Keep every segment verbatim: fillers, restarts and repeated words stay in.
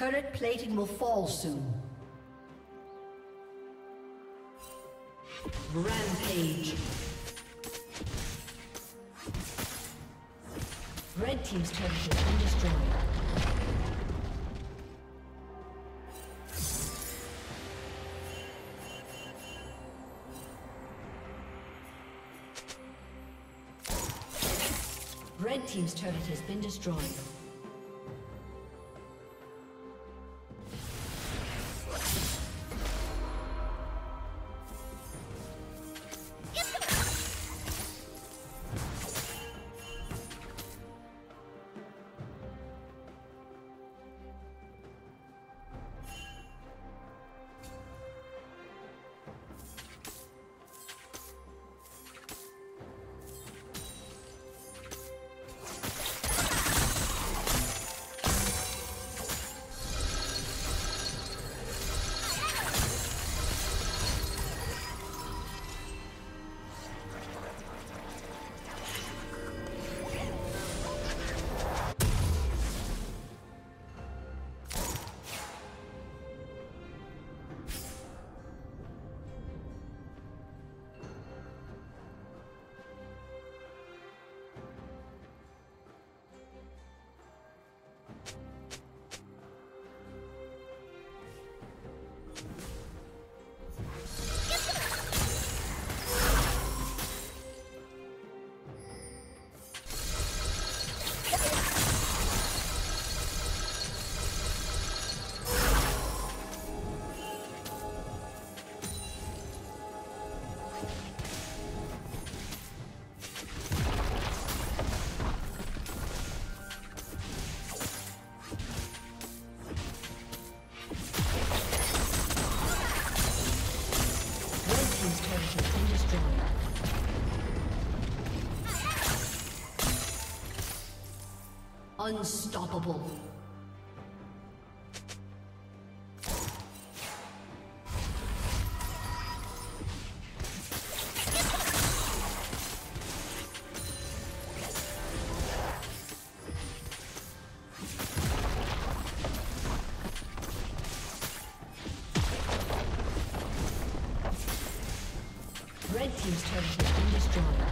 Turret plating will fall soon. Rampage. Red team's turret has been destroyed. Red team's turret has been destroyed. Unstoppable. Red team's turret has been destroyed.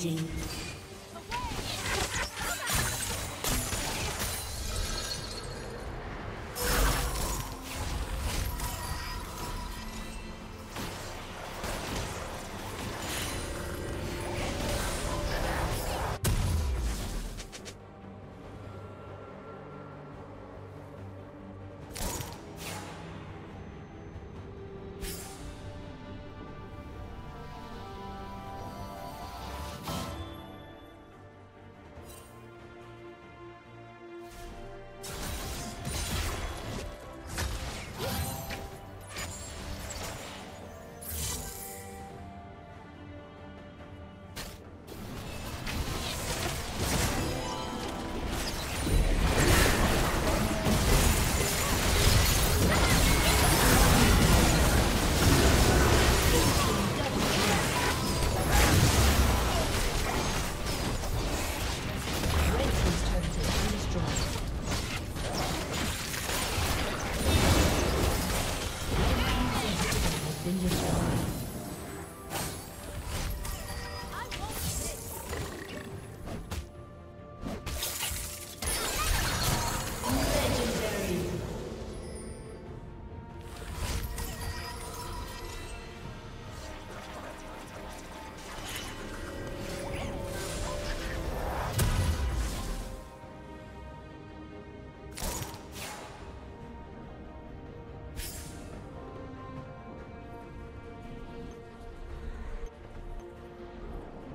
Dominating.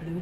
Blue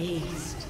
East.